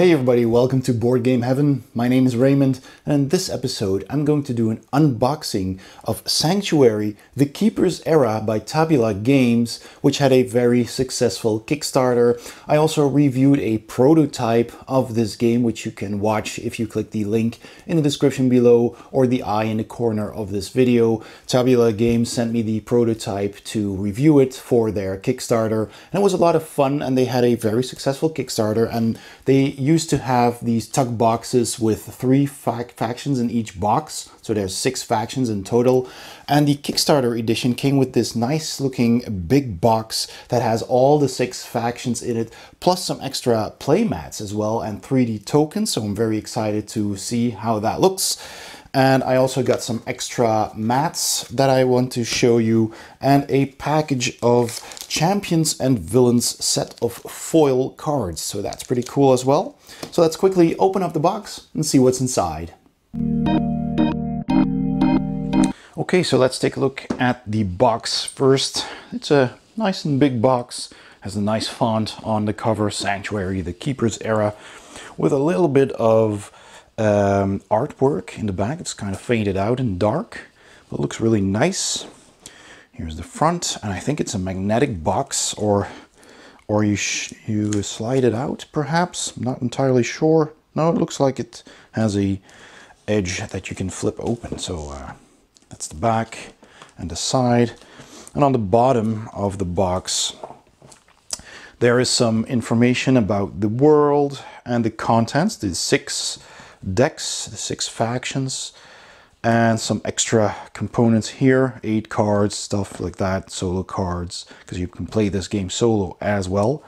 Hey everybody, welcome to Board Game Heaven. My name is Raymond, and in this episode I'm going to do an unboxing of Sanctuary, The Keeper's Era by Tabula Games, which had a very successful Kickstarter. I also reviewed a prototype of this game, which you can watch if you click the link in the description below or the eye in the corner of this video. Tabula Games sent me the prototype to review it for their Kickstarter, and it was a lot of fun, and they had a very successful Kickstarter, and they used to have these tuck boxes with three factions in each box, so there's six factions in total. And the Kickstarter edition came with this nice looking big box that has all the six factions in it, plus some extra playmats as well and 3D tokens, so I'm very excited to see how that looks. And I also got some extra mats that I want to show you, and a package of Champions and Villains set of foil cards, so that's pretty cool as well. So let's quickly open up the box and see what's inside. Okay, so let's take a look at the box first. It's a nice and big box, has a nice font on the cover, Sanctuary, The Keeper's Era, with a little bit of artwork in the back. It's kind of faded out and dark, but it looks really nice. Here's the front, and I think it's a magnetic box, or you slide it out perhaps. I'm not entirely sure. No, it looks like it has a edge that you can flip open. So that's the back and the side. And on the bottom of the box there is some information about the world and the contents, the six decks, the six factions, and some extra components here, 8 cards, stuff like that, solo cards, because you can play this game solo as well.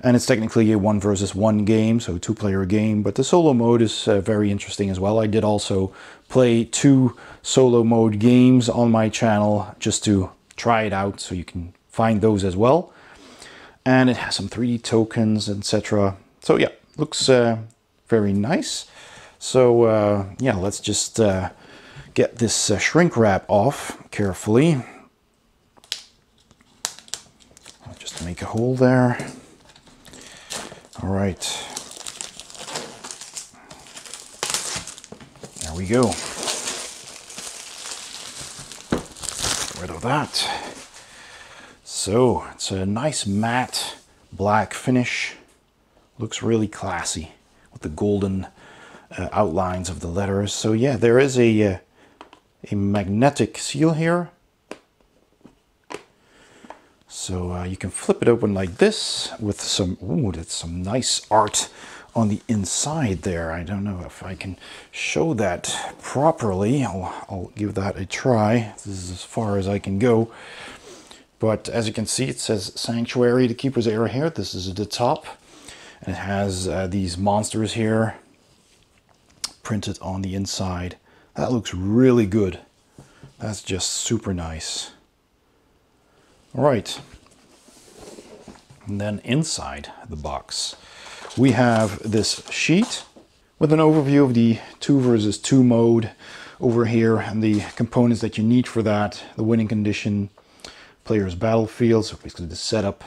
And it's technically a 1-versus-1 game, so a 2-player game, but the solo mode is very interesting as well. I did also play 2 solo mode games on my channel just to try it out, so you can find those as well. And it has some 3D tokens, etc. So yeah, looks very nice. So yeah, let's just get this shrink wrap off carefully. I'll just make a hole there. All right, there we go. Get rid of that. So it's a nice matte black finish. Looks really classy with the golden outlines of the letters. So yeah, there is a magnetic seal here, so you can flip it open like this with some, ooh, that's some nice art on the inside there. I don't know if I can show that properly. I'll give that a try. This is as far as I can go, but as you can see, it says Sanctuary, The Keeper's Era here. This is the top, and it has these monsters here printed on the inside. That looks really good. That's just super nice. All right, and then inside the box we have this sheet with an overview of the 2-versus-2 mode over here, and the components that you need for that, the winning condition, player's battlefield, so basically the setup,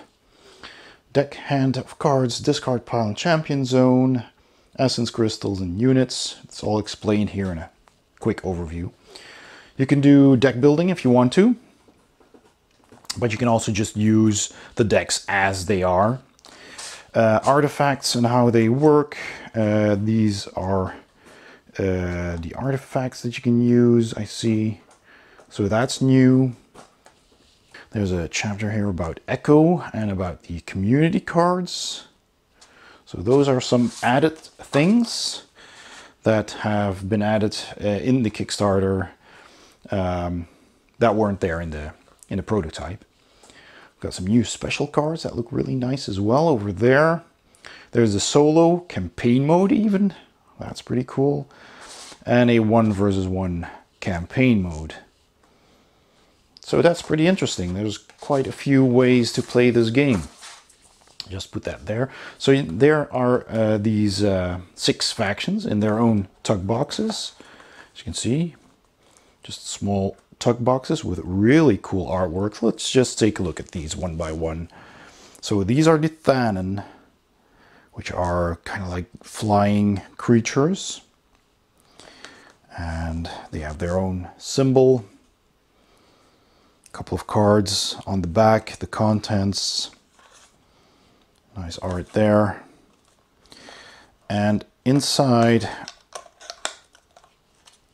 deck hand of cards, discard pile and champion zone, essence crystals and units. It's all explained here in a quick overview. You can do deck building if you want to, but you can also just use the decks as they are. Artifacts and how they work. These are the artifacts that you can use, I see. So that's new. There's a chapter here about Echo and about the community cards. So those are some added things that have been added in the Kickstarter that weren't there in the prototype. We've got some new special cards that look really nice as well over there. There's a solo campaign mode even. That's pretty cool. And a 1-versus-1 campaign mode. So that's pretty interesting. There's quite a few ways to play this game. Just put that there. So there are these 6 factions in their own tuck boxes, as you can see, just small tuck boxes with really cool artwork. Let's just take a look at these one by one. So these are the Thanon, which are kind of like flying creatures, and they have their own symbol. A couple of cards on the back, the contents, nice art there. And inside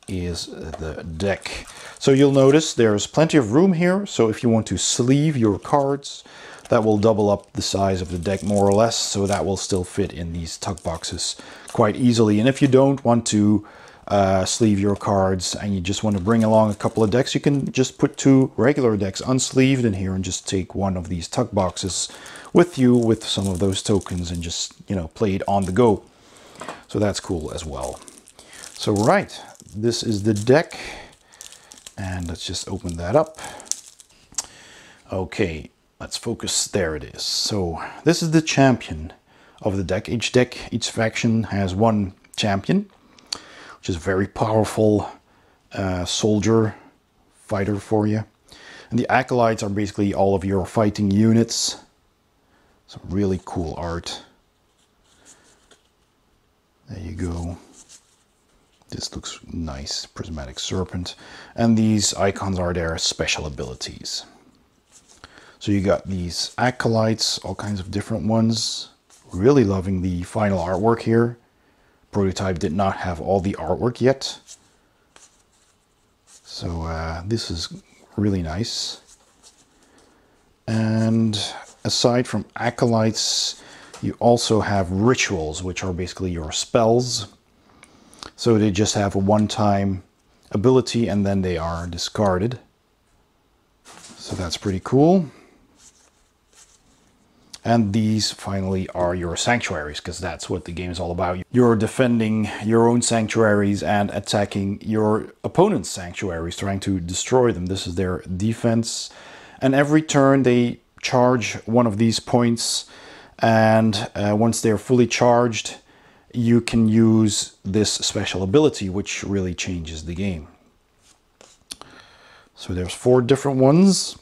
is the deck. So you'll notice there's plenty of room here, so if you want to sleeve your cards, that will double up the size of the deck more or less, so that will still fit in these tuck boxes quite easily. And if you don't want to sleeve your cards and you just want to bring along a couple of decks, you can just put two regular decks unsleeved in here and just take one of these tuck boxes with you with some of those tokens and just, you know, play it on the go. So that's cool as well. So right, this is the deck, and let's just open that up. Okay, let's focus. There it is. So this is the champion of the deck. Each faction has one champion, which is a very powerful soldier fighter for you. And the acolytes are basically all of your fighting units. Some really cool art. There you go. This looks nice, prismatic serpent. And these icons are their special abilities. So you got these acolytes, all kinds of different ones. Really loving the final artwork here. Prototype did not have all the artwork yet. So this is really nice. And aside from acolytes, you also have rituals, which are basically your spells. So they just have a one-time ability and then they are discarded. So that's pretty cool. And these finally are your sanctuaries, because that's what the game is all about. You're defending your own sanctuaries and attacking your opponent's sanctuaries, trying to destroy them. This is their defense. And every turn they charge one of these points. And once they're fully charged, you can use this special ability, which really changes the game. So there's four different ones.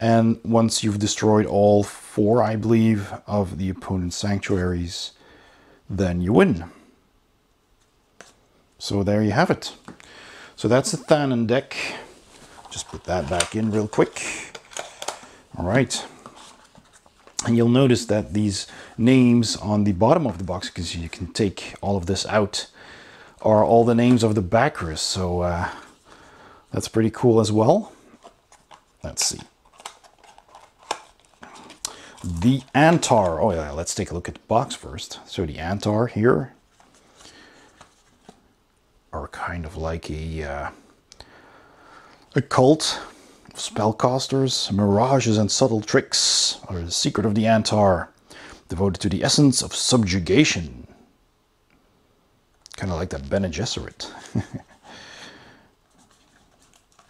And once you've destroyed all four, I believe, of the opponent's sanctuaries, then you win. So there you have it. So that's the Thanon deck. Just put that back in real quick. All right. And you'll notice that these names on the bottom of the box, because you can take all of this out, are all the names of the backers. So that's pretty cool as well. Let's see. The Antar. Oh yeah, let's take a look at the box first. So the Antar here are kind of like a cult. Spellcasters, mirages and subtle tricks are the secret of the Antar, devoted to the essence of subjugation. Kind of like that Bene Gesserit.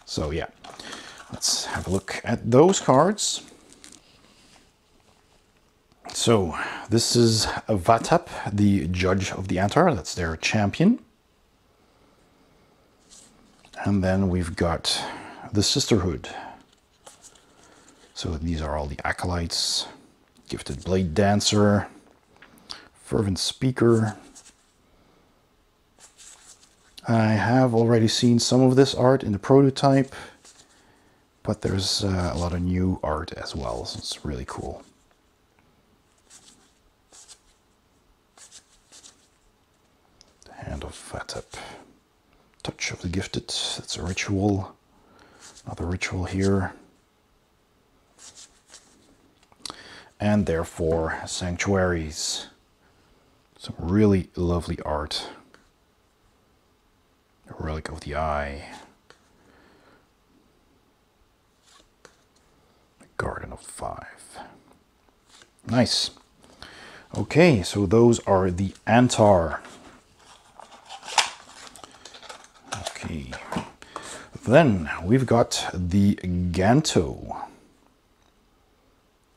So yeah, let's have a look at those cards. So this is Vatap, the judge of the Antar. That's their champion. And then we've got the sisterhood. So these are all the acolytes. Gifted blade dancer, fervent speaker. I have already seen some of this art in the prototype, but there's a lot of new art as well, so it's really cool. The hand of Vatap, touch of the gifted. That's a ritual. Another ritual here, and therefore sanctuaries. Some really lovely art. A relic of the eye, the garden of five. Nice. Okay, so those are the Antar. Okay. Then we've got the Ganto,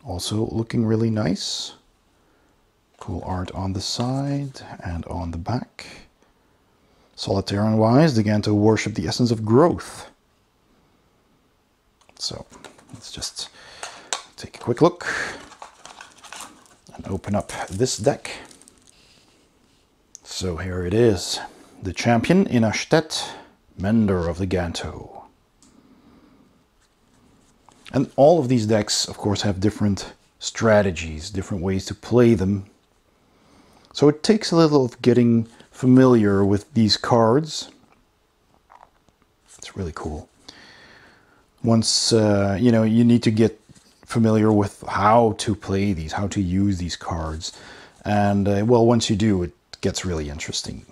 also looking really nice. Cool art on the side and on the back. Solitarian wise, the Ganto worship the essence of growth. So let's just take a quick look and open up this deck. So here it is. The champion in Ashstet, Mantor of the Ganto. And all of these decks, of course, have different strategies, different ways to play them. So it takes a little of getting familiar with these cards. It's really cool. Once, you know, you need to get familiar with how to play these, how to use these cards. And, well, once you do, it gets really interesting.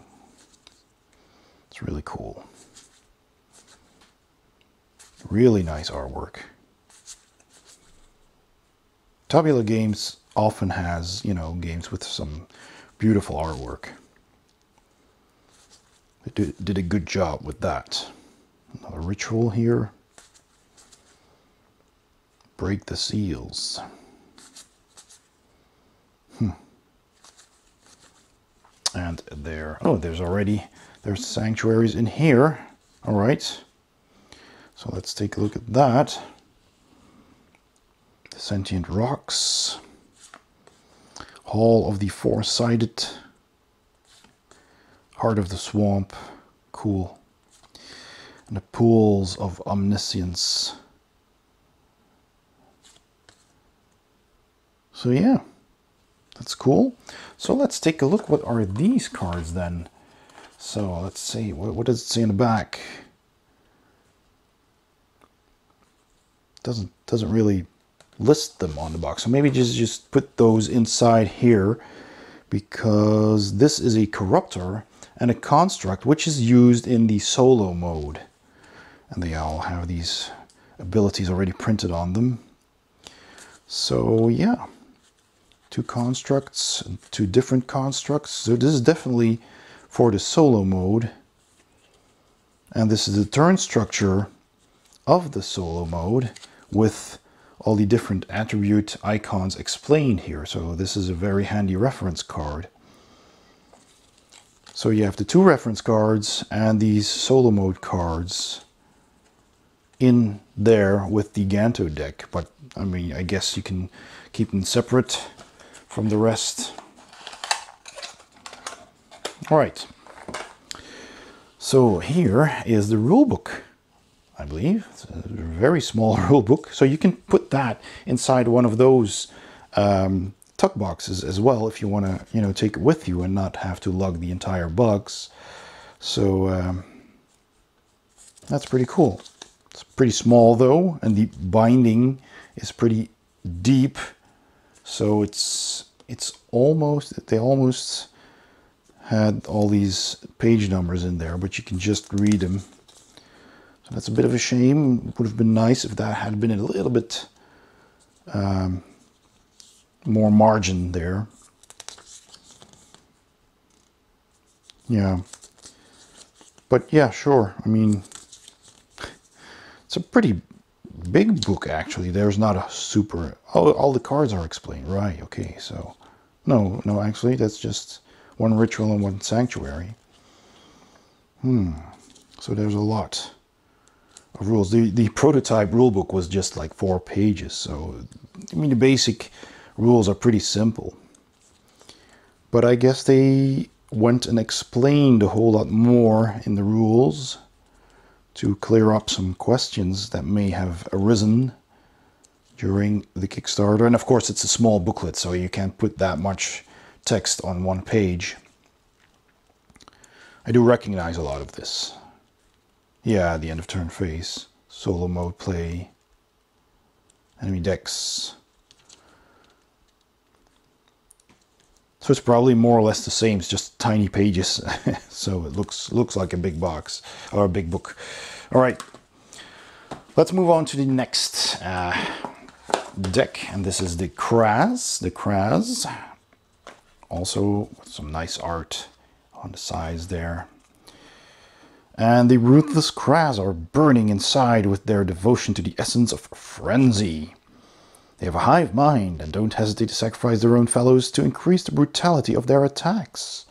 It's really cool. Really nice artwork. Tabula Games often has, you know, games with some beautiful artwork. It did a good job with that. Another ritual here. Break the seals. And there, oh, there's sanctuaries in here. All right. So let's take a look at that. Sentient rocks. Hall of the Four-Sided. Heart of the Swamp. Cool. And the Pools of Omniscience. So yeah, that's cool. So let's take a look. What are these cards then? So let's see. What does it say in the back? Doesn't really list them on the box. So maybe just put those inside here, because this is a corruptor and a construct which is used in the solo mode. And they all have these abilities already printed on them. So yeah, two constructs, two different constructs. So this is definitely for the solo mode. And this is the turn structure of the solo mode with all the different attribute icons explained here. So this is a very handy reference card. So you have the two reference cards and these solo mode cards in there with the Ganto deck. But I mean, I guess you can keep them separate from the rest. All right. So here is the rule book. I believe it's a very small rule book, so you can put that inside one of those tuck boxes as well if you want to, you know, take it with you and not have to lug the entire box. So that's pretty cool. It's pretty small though, and the binding is pretty deep, so it's almost, they almost had all these page numbers in there, but you can just read them. That's a bit of a shame. Would have been nice if that had been a little bit more margin there. Yeah. But yeah, sure. I mean, it's a pretty big book, actually. There's not a super... Oh, all the cards are explained. Right, okay. So, no, actually, that's just one ritual and one sanctuary. So there's a lot of rules. The prototype rulebook was just like 4 pages, so I mean the basic rules are pretty simple, but I guess they went and explained a whole lot more in the rules to clear up some questions that may have arisen during the Kickstarter. And of course it's a small booklet, so you can't put that much text on one page. I do recognize a lot of this. Yeah, the end of turn phase, solo mode play, enemy decks. So it's probably more or less the same, it's just tiny pages. So it looks like a big box, or a big book. All right, let's move on to the next deck. And this is the Kras, Also, with some nice art on the sides there. And the ruthless Kras are burning inside with their devotion to the essence of frenzy. They have a hive mind and don't hesitate to sacrifice their own fellows to increase the brutality of their attacks.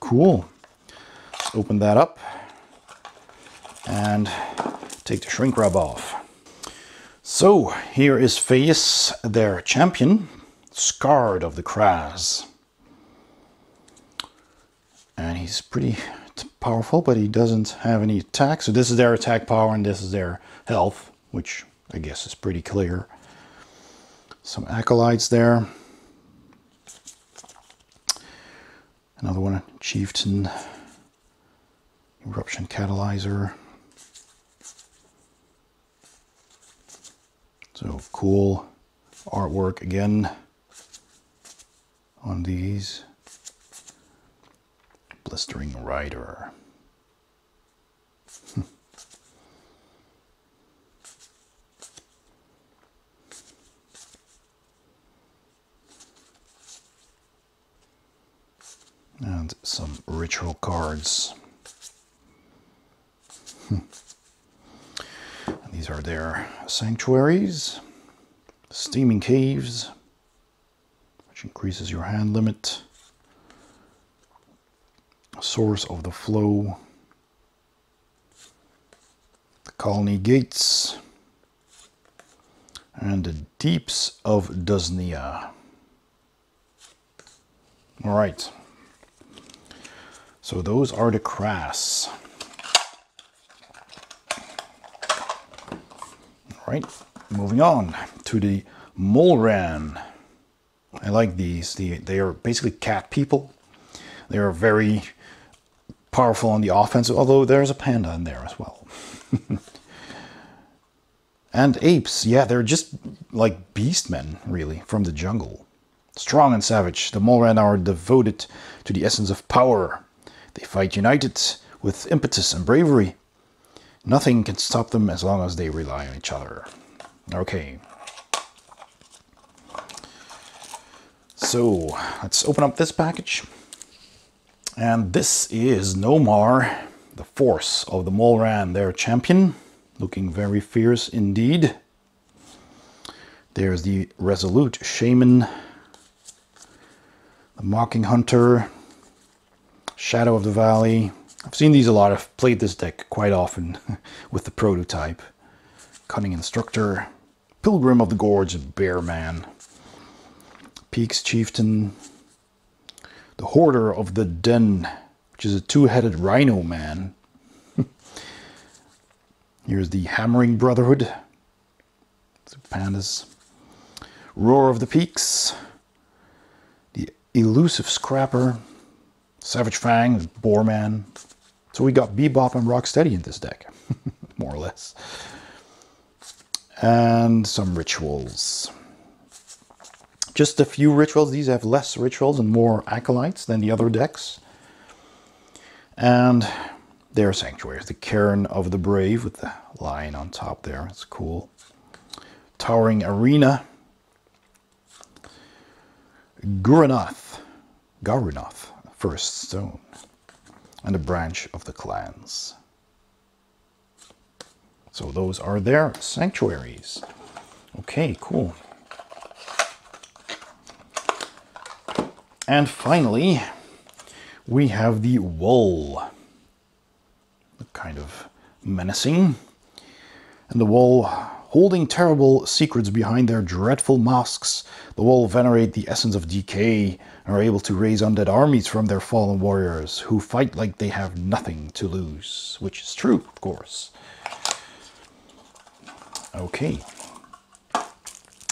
Cool. Let's open that up and take the shrink wrap off. So here is Faeus, their champion. Scarred of the Kras. And he's pretty powerful, but he doesn't have any attack. So this is their attack power and this is their health, which I guess is pretty clear. Some acolytes there. Another one, Chieftain. Eruption Catalyzer. So cool artwork again on these. Blistering Rider. And some ritual cards. And these are their sanctuaries, steaming caves, which increases your hand limit, source of the flow, the colony gates, and the deeps of Dosnia. All right. So those are the Kras. All right, moving on to the Molran. I like these. They are basically cat people. They are very powerful on the offensive, although there's a panda in there as well. And apes. Yeah, they're just like beastmen, really, from the jungle. Strong and savage, the Molran are devoted to the essence of power. They fight united, with impetus and bravery. Nothing can stop them as long as they rely on each other. Okay. So, let's open up this package. And this is Nomar, the force of the Molran, their champion. Looking very fierce indeed. There's the resolute shaman, the mocking hunter, Shadow of the Valley. I've seen these a lot. I've played this deck quite often with the prototype. Cunning Instructor, Pilgrim of the Gorge, Bear Man, Peaks Chieftain, the Hoarder of the Den, which is a two-headed Rhino Man. Here's the Hammering Brotherhood, the pandas, Roar of the Peaks, the Elusive Scrapper, Savage Fang, Boar Man. So we got Bebop and Rocksteady in this deck, more or less. And some rituals. Just a few rituals. These have less rituals and more acolytes than the other decks. And their sanctuaries. The Cairn of the Brave with the lion on top there. It's cool. Towering Arena. Garunoth. First Stone, and a branch of the clans. So those are their sanctuaries. Okay, cool. And finally, we have the Wool. Kind of menacing. And the Wool, holding terrible secrets behind their dreadful masks. The Wool venerate the essence of decay, and are able to raise undead armies from their fallen warriors, who fight like they have nothing to lose. Which is true, of course. Okay.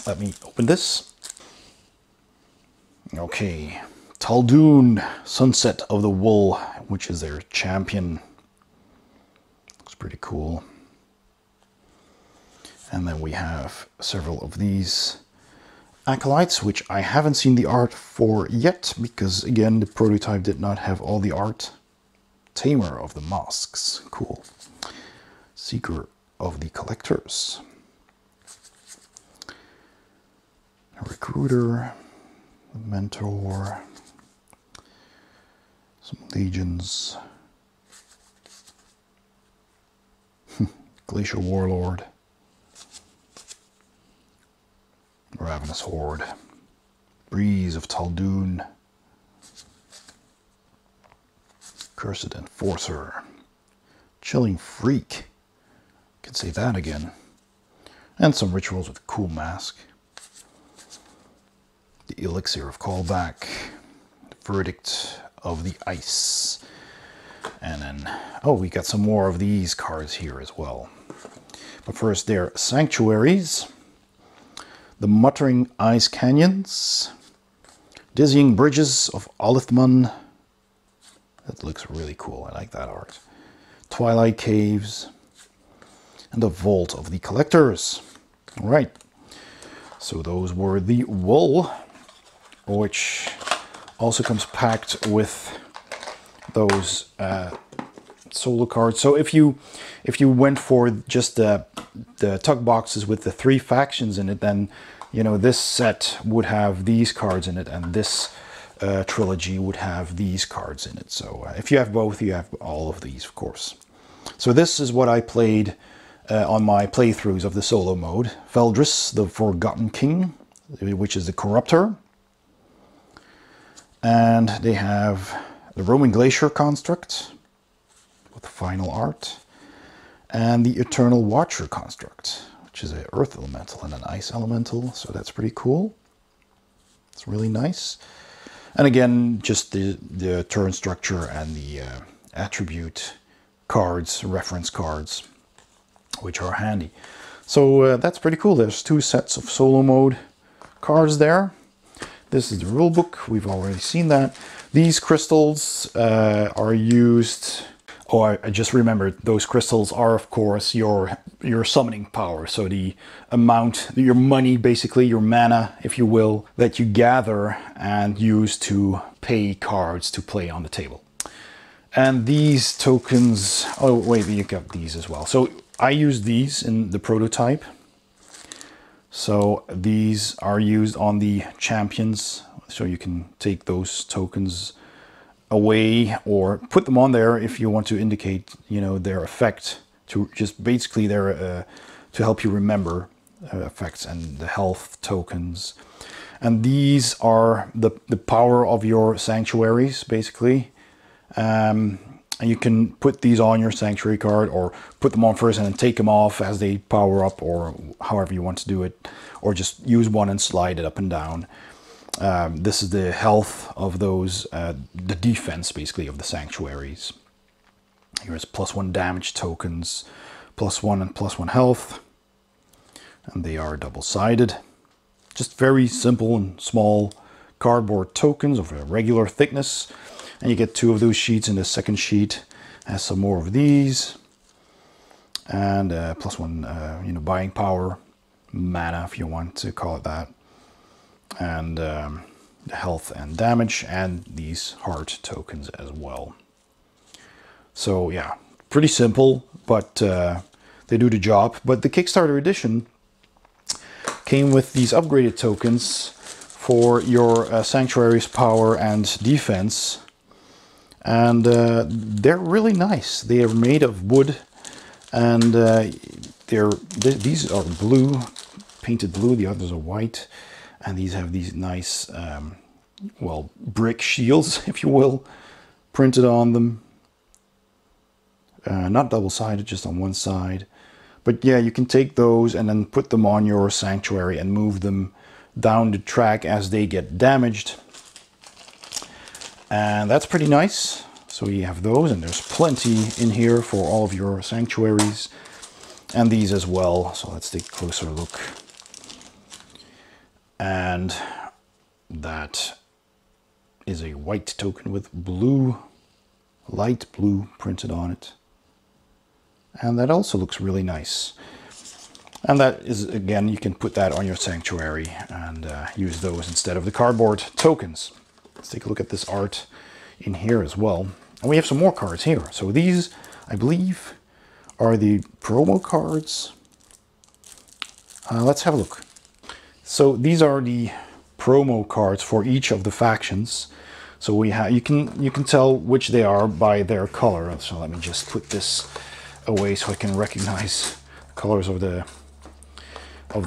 Let me open this. Okay. Taldoon, Sunset of the Wool, which is their champion. Looks pretty cool. And then we have several of these acolytes, which I haven't seen the art for yet, because again, the prototype did not have all the art. Tamer of the Mosques, cool. Seeker of the Collectors. A recruiter, a mentor, some legions. Glacial Warlord. Ravenous Horde, Breeze of Taldoon, Cursed Enforcer, Chilling Freak, I can say that again, and some rituals with Cool Mask, The Elixir of Callback, the Verdict of the Ice, and then, oh, we got some more of these cards here as well. But first, they're Sanctuaries, the Muttering Ice Canyons, Dizzying Bridges of Olithman. That looks really cool, I like that art. Twilight Caves, and the Vault of the Collectors. All right, so those were the Wool, which also comes packed with those solo cards. So if you went for just the tug boxes with the 3 factions in it, then you know this set would have these cards in it, and this trilogy would have these cards in it. So if you have both, you have all of these, of course. So this is what I played on my playthroughs of the solo mode. Veldris, the Forgotten King, which is the Corruptor. And they have the Roman Glacier Construct with the final art, and the Eternal Watcher Construct, which is an Earth Elemental and an Ice Elemental, so that's pretty cool. It's really nice. And again, just the turn structure and the attribute cards, reference cards, which are handy. So that's pretty cool. There's 2 sets of solo mode cards there. This is the rule book. We've already seen that. These crystals are used... Oh, I just remembered. Those crystals are, of course, your summoning power. So the amount, your money, basically, your mana, if you will, that you gather and use to pay cards to play on the table. And these tokens... Oh, wait, you got these as well. So I use these in the prototype. So these are used on the champions. So you can take those tokens away or put them on there if you want to indicate, you know, their effect, to just basically their to help you remember effects, and the health tokens. And these are the power of your sanctuaries, basically. And you can put these on your sanctuary card, or put them on first and then take them off as they power up, or however you want to do it, or just use one and slide it up and down. This is the health of those, the defense basically of the sanctuaries. Here's +1 damage tokens, +1 and +1 health, and they are double-sided. Just very simple and small cardboard tokens of a regular thickness. And you get 2 of those sheets, and the second sheet has some more of these. And +1, you know, buying power, mana if you want to call it that. And the health and damage, and these heart tokens as well. So yeah, pretty simple, but they do the job. But the Kickstarter edition came with these upgraded tokens for your sanctuary's power and defense. And they're really nice. They are made of wood, and these are blue, painted blue, the others are white. And these have these nice, well, brick shields, if you will, printed on them. Not double-sided, just on one side. But yeah, you can take those and then put them on your sanctuary and move them down the track as they get damaged. And that's pretty nice. So you have those, and there's plenty in here for all of your sanctuaries. And these as well. So let's take a closer look. And that is a white token with blue, light blue printed on it. And that also looks really nice. And that is, again, you can put that on your sanctuary and use those instead of the cardboard tokens. Let's take a look at this art in here as well. And we have some more cards here. So these, I believe, are the promo cards. Let's have a look. So these are the promo cards for each of the factions. So we have, you can tell which they are by their color. So let me just put this away so I can recognize the colors of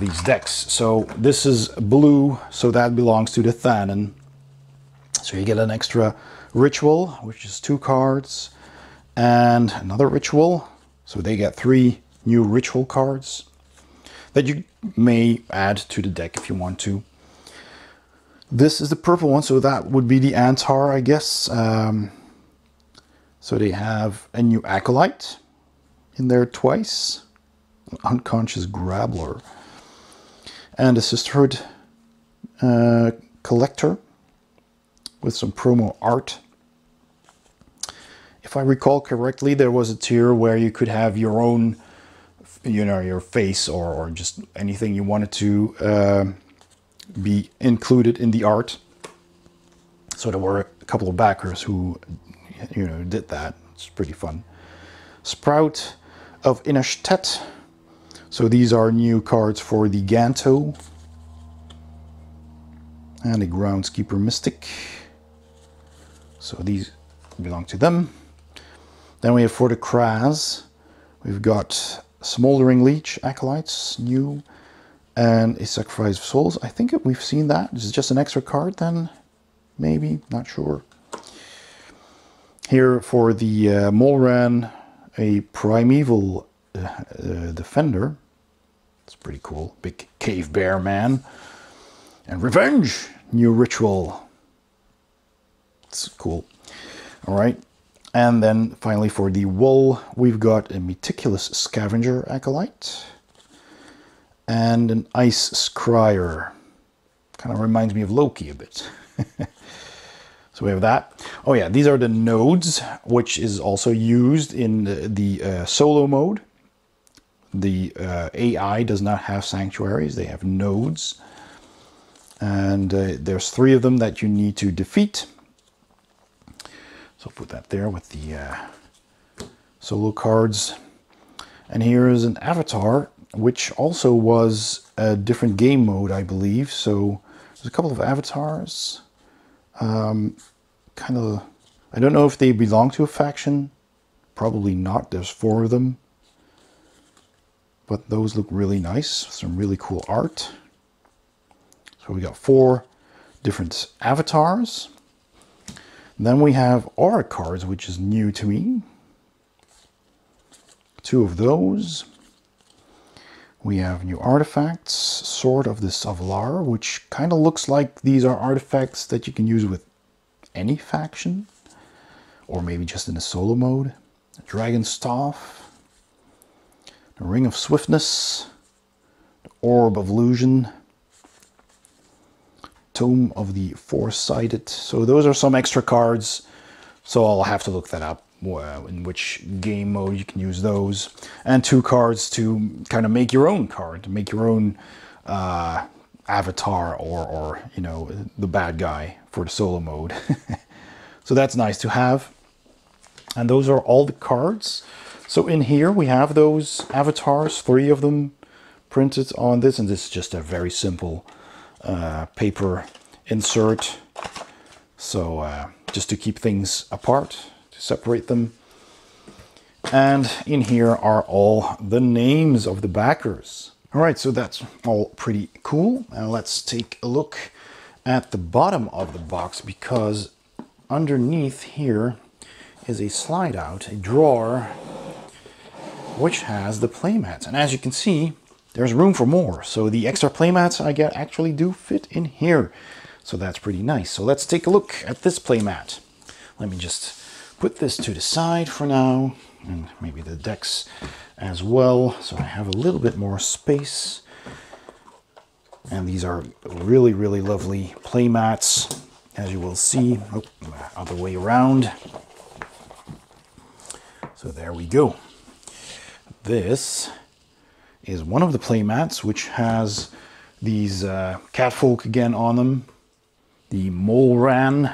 these decks. So this is blue, so that belongs to the Thanon. So you get an extra ritual, which is 2 cards, and another ritual. So they get 3 new ritual cards that you may add to the deck if you want to. This is the purple one, so that would be the Antar, I guess. So they have a new Acolyte in there twice. An unconscious Grabbler. And a Sisterhood Collector with some promo art. If I recall correctly, there was a tier where you could have your own, you know, your face or just anything you wanted to be included in the art. So there were a couple of backers who, you know, did that. It's pretty fun. Sprout of Ashstet. So these are new cards for the Ganto. And a Groundskeeper Mystic. So these belong to them. Then we have for the Kras, we've got Smoldering Leech, Acolytes, new, and a Sacrifice of Souls. I think we've seen that. This is just an extra card then, maybe, not sure. Here for the Molran, a Primeval Defender. It's pretty cool. Big Cave Bear Man. And Revenge, new ritual. It's cool. All right. And then finally for the Wool, we've got a Meticulous Scavenger Acolyte and an Ice Scryer. Kind of reminds me of Loki a bit. So we have that. Oh yeah, these are the nodes, which is also used in the solo mode. The AI does not have sanctuaries, they have nodes. And there's 3 of them that you need to defeat. So I'll put that there with the solo cards. And here is an avatar, which also was a different game mode, I believe. So there's a couple of avatars. Kind of, I don't know if they belong to a faction. Probably not. There's 4 of them. But those look really nice. Some really cool art. So we got 4 different avatars. Then we have aura cards, which is new to me. 2 of those. We have new artifacts, Sword of the Savalar, which kind of looks like these are artifacts that you can use with any faction, or maybe just in a solo mode. A Dragon Staff, the Ring of Swiftness, the Orb of Illusion, Tome of the Four-Sided. So those are some extra cards, so I'll have to look that up in which game mode you can use those. And 2 cards to kind of make your own card, make your own avatar or you know, the bad guy for the solo mode. So that's nice to have. And those are all the cards. So in here we have those avatars, 3 of them printed on this, and this is just a very simple paper insert, so just to keep things apart, to separate them. And in here are all the names of the backers. All right, so that's all pretty cool. Now let's take a look at the bottom of the box, because underneath here is a slide out, a drawer, which has the playmats. And as you can see, there's room for more, so the extra playmats I get actually do fit in here. So that's pretty nice. So let's take a look at this playmat. Let me just put this to the side for now, and maybe the decks as well, so I have a little bit more space. And these are really, really lovely playmats, as you will see. Oh, other way around. So there we go. This is one of the playmats, which has these catfolk again on them, the Molran.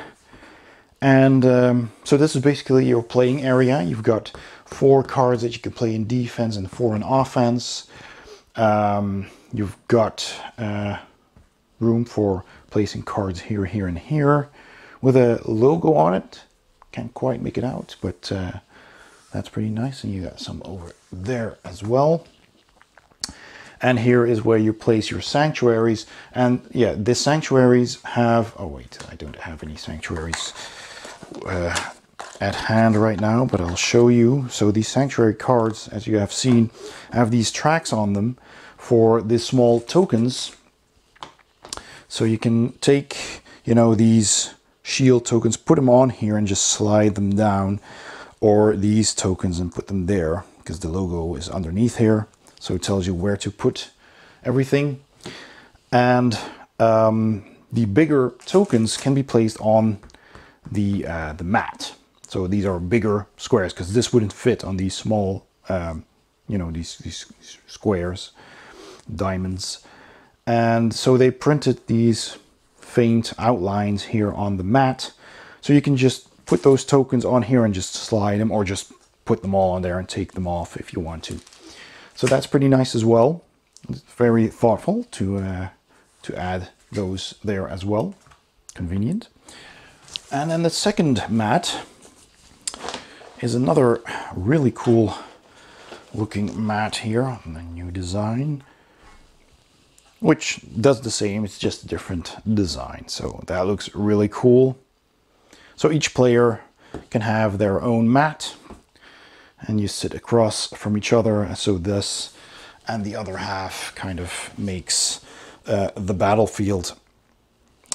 And so this is basically your playing area. You've got 4 cards that you can play in defense and 4 in offense. You've got room for placing cards here, here, and here, with a logo on it. Can't quite make it out, but that's pretty nice. And you got some over there as well. And here is where you place your sanctuaries. And yeah, the sanctuaries have, oh wait, I don't have any sanctuaries at hand right now, but I'll show you. So these sanctuary cards, as you have seen, have these tracks on them for the small tokens. So you can take you know, these shield tokens, put them on here and just slide them down, or these tokens and put them there, because the logo is underneath here, so it tells you where to put everything. And the bigger tokens can be placed on the mat. So these are bigger squares, because this wouldn't fit on these small, you know, these squares, diamonds. And so they printed these faint outlines here on the mat. So you can just put those tokens on here and just slide them, or just put them all on there and take them off if you want to. So that's pretty nice as well. It's very thoughtful to add those there as well. Convenient. And then the second mat is another really cool looking mat here, the new design, which does the same, it's just a different design. So that looks really cool. So each player can have their own mat, and you sit across from each other. So this and the other half kind of makes the battlefield.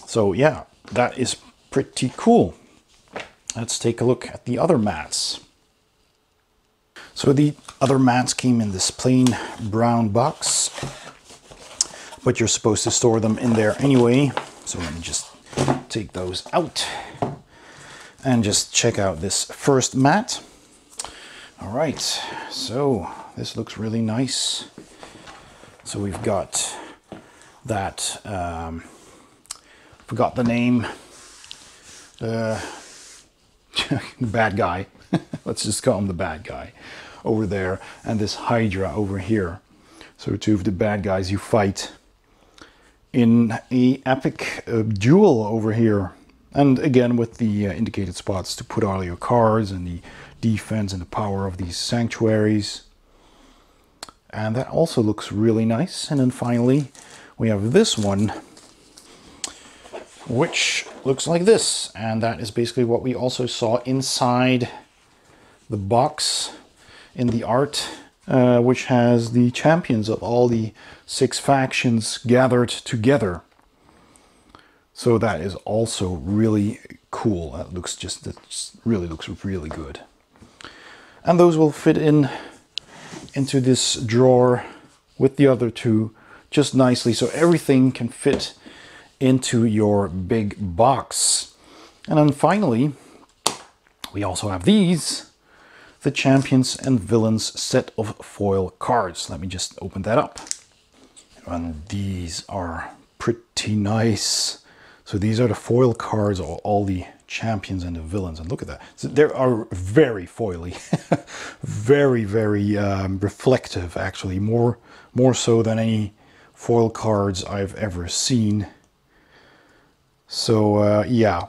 So yeah, that is pretty cool. Let's take a look at the other mats. So the other mats came in this plain brown box, but you're supposed to store them in there anyway. So let me just take those out and just check out this first mat. All right, so this looks really nice. So we've got that, forgot the name, the bad guy, let's just call him the bad guy, over there, and this Hydra over here. So two of the bad guys you fight in a epic duel over here. And again, with the indicated spots to put all your cards, and the defense and the power of these sanctuaries. And that also looks really nice. And then finally, we have this one, which looks like this. And that is basically what we also saw inside the box in the art, which has the champions of all the 6 factions gathered together. So that is also really cool. That looks just, that really looks really good. And those will fit in into this drawer with the other two just nicely, so everything can fit into your big box. And then finally, we also have these, the Champions and Villains set of foil cards. Let me just open that up. And these are pretty nice. So these are the foil cards of all the champions and the villains, and look at that. So they are very foily, very, very reflective, actually, more so than any foil cards I've ever seen. So yeah,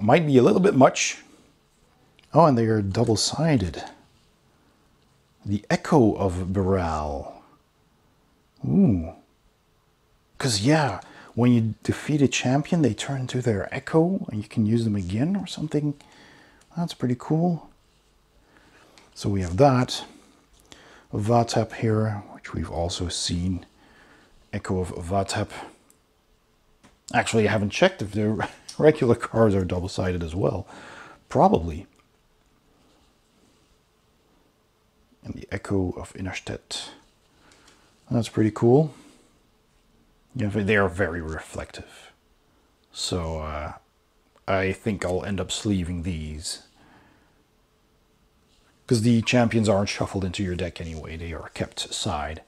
might be a little bit much. Oh, and they are double-sided. The Echo of Beral. Ooh, because yeah, when you defeat a champion, they turn into their echo, and you can use them again or something. That's pretty cool. So we have that Vatap here, which we've also seen. Echo of Vatap. Actually, I haven't checked if the regular cards are double-sided as well. Probably. And the Echo of Ashstet. That's pretty cool. Yeah, they are very reflective. So I think I'll end up sleeving these, because the champions aren't shuffled into your deck anyway. They are kept aside.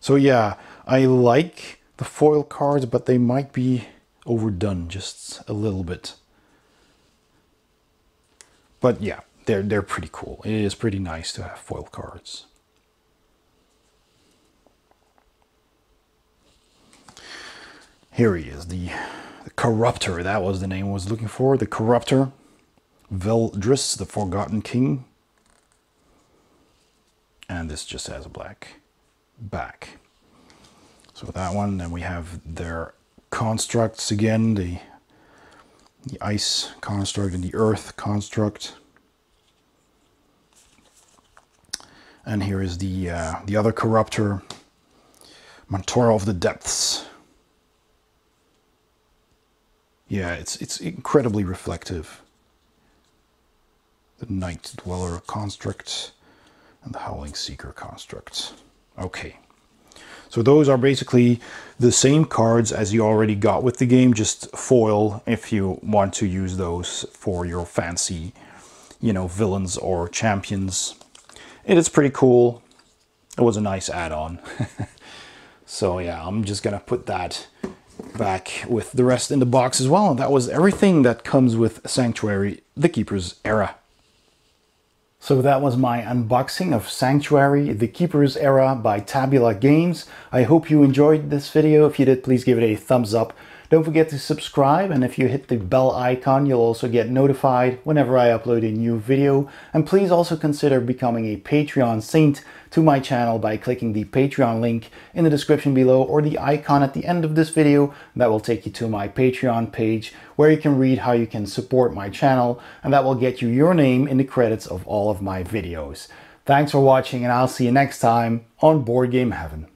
So yeah, I like the foil cards, but they might be overdone just a little bit. But yeah, they're pretty cool. It is pretty nice to have foil cards. Here he is, the Corruptor. That was the name I was looking for. The Corruptor. Veldris, the Forgotten King. And this just has a black back. So that one. Then we have their constructs again. The ice construct and the earth construct. And here is the other Corruptor. Mantora of the Depths. Yeah, it's incredibly reflective. The Night Dweller construct and the Howling Seeker construct. Okay. So those are basically the same cards as you already got with the game, just foil if you want to use those for your fancy, you know, villains or champions. And it's pretty cool. It was a nice add-on. So yeah, I'm just gonna put that back with the rest in the box as well. And that was everything that comes with Sanctuary, The Keeper's Era. So that was my unboxing of Sanctuary, The Keeper's Era by Tabula Games. I hope you enjoyed this video. If you did, please give it a thumbs up. Don't forget to subscribe, and if you hit the bell icon, you'll also get notified whenever I upload a new video. And please also consider becoming a Patreon saint to my channel by clicking the Patreon link in the description below or the icon at the end of this video. That will take you to my Patreon page where you can read how you can support my channel, and that will get you your name in the credits of all of my videos. Thanks for watching, and I'll see you next time on Board Game Heaven.